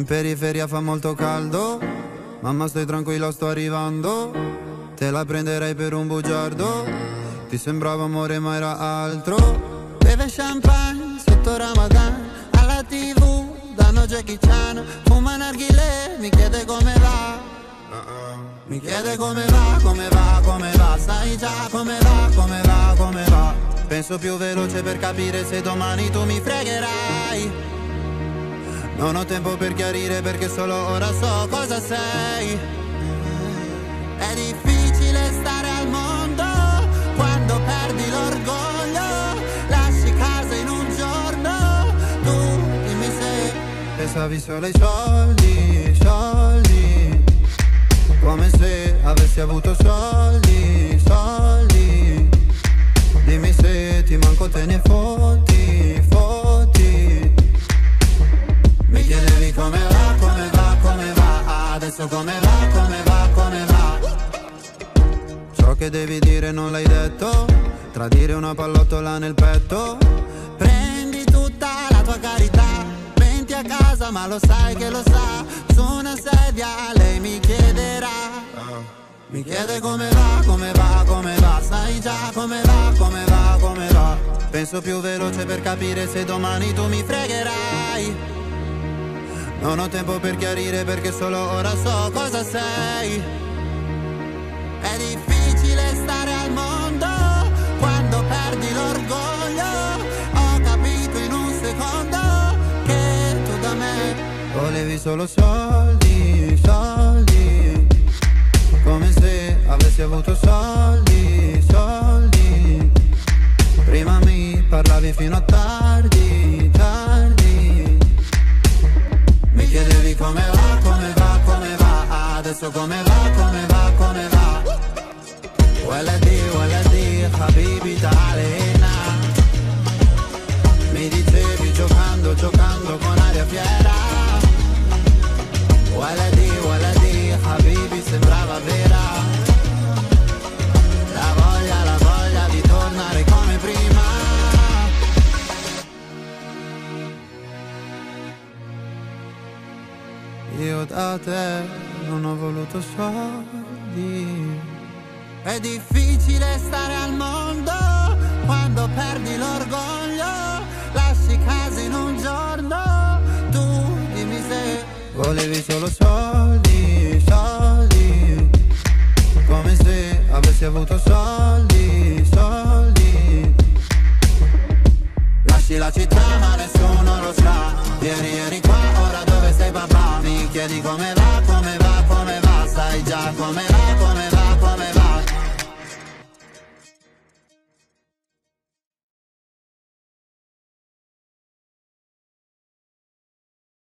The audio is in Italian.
In periferia fa molto caldo, mamma stai tranquilla sto arrivando. Te la prenderei per un bugiardo, ti sembrava amore ma era altro. Beve champagne sotto Ramadan, alla tv danno Jackie Chan. Fuma narghilè, mi chiede come va, mi chiede come va, come va, come va. Sai già come va, come va, come va. Penso più veloce per capire se domani tu mi fregherai. Non ho tempo per chiarire perché solo ora so cosa sei. È difficile stare al mondo quando perdi l'orgoglio. Lasci casa in un giorno, tu dimmi se pensavi solo ai soldi, soldi. Come se avessi avuto soldi, soldi. Dimmi se ti manco te ne fotti, fotti. Mi chiedevi come va, come va, come va. Adesso come va, come va, come va. Ciò che devi dire non l'hai detto. Tradire una pallottola nel petto. Prendi tutta la tua carità, venti a casa ma lo sai che lo sa. Su una sedia lei mi chiederà, mi chiede come va, come va, come va. Sai già come va, come va, come va. Penso più veloce per capire se domani tu mi fregherai. Non ho tempo per chiarire perché solo ora so cosa sei. È difficile stare al mondo quando perdi l'orgoglio. Ho capito in un secondo che tu da me volevi solo soldi, soldi. Come se avessi avuto soldi, soldi. Prima mi parlavi fino a tardi, tardi. Mi chiedevi come va, come va, come va. Adesso come va, come va, come va. Waladi, habibi talena. Mi dicevi giocando, giocando con aria fiera. Waladi, habibi sembrava vera. La voglia di tornare come prima. Io da te non ho voluto soldi. È difficile stare al mondo quando perdi l'orgoglio. Lasci casa in un giorno, tu dimmi se volevi solo soldi, soldi. Come se avessi avuto soldi, soldi. Lasci la città ma nessuno lo sa. Vieni, vieni qua, ora dove sei papà? Mi chiedi come va, come va, come va. Sai già come va.